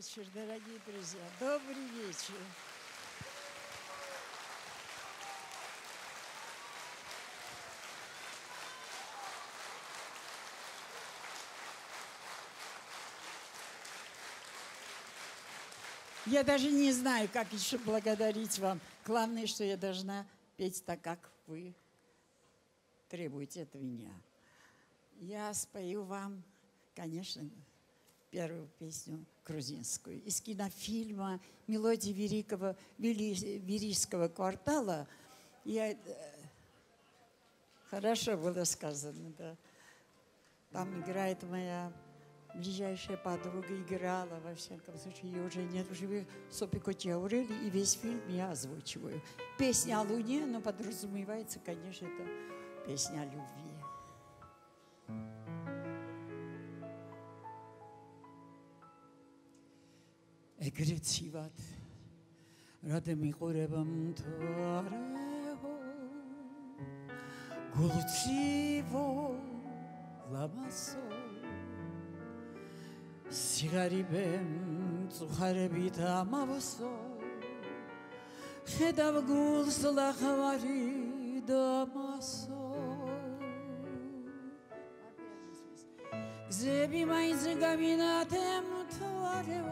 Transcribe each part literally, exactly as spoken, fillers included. вечер, дорогие друзья. Добрый вечер. Я даже не знаю, как еще благодарить вам. Главное, что я должна петь так, как вы требуете от меня. Я спою вам, конечно, первую песню грузинскую из кинофильма «Мелодии Верикова, Верийского квартала». Я... Хорошо было сказано, да. Там играет моя ближайшая подруга, играла, во всяком случае, ее уже нет в живых, Сопико Чаурели, и весь фильм я озвучиваю. Песня о Луне, но подразумевается, конечно, это песня о любви. Egrét szívad, rád mikorban törő, gulcsivo lámaszó, cigaribem zuharibita mavszó, hedav gulzla khavari damaszó. Gzebi mai zgabina tem törő.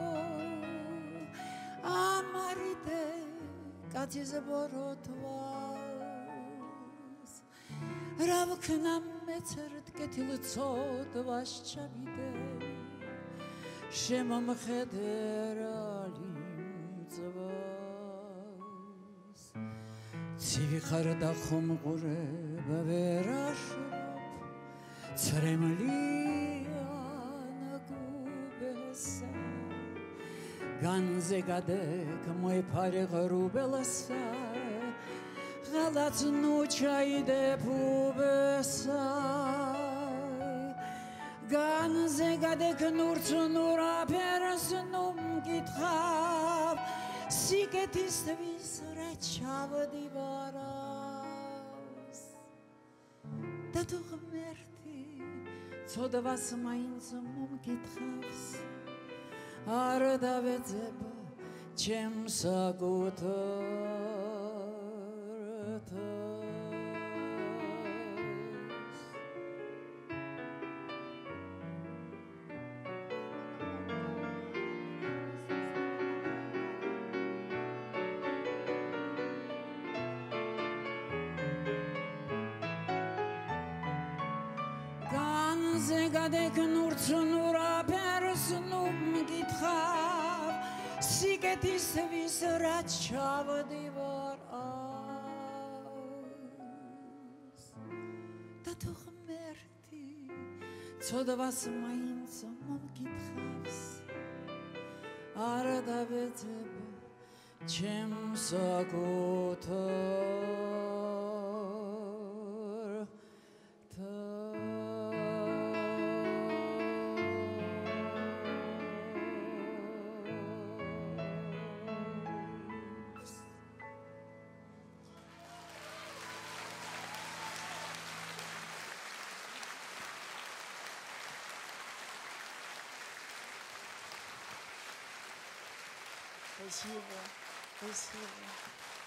Amarite, kati zaborot vas, ravknam metsert ketilcot vas chavide, shemam khederalim zvas, tsivikarda khomgure baverashop, tsremlian gubesa. Ganze gadek moy pare garubelasa, galat nuchayde pubesa. Ganze gadek nurt nura persnum gitxav, siketis visra chavdivaras. Datuk merti, zodavas mainzmum gitxavs. Arda vedzeba, čem sagutartas. Ganze gadek nur tsunura persnum gitxav, siketis visra chavdivaras. Datuk merti, zodavas mainzmum gitxavs, arda vedzeba, čem sagutartas. Спасибо, спасибо.